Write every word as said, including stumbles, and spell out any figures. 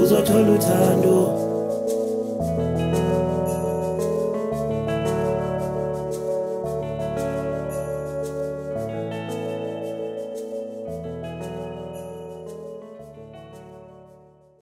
Uzothola uthando.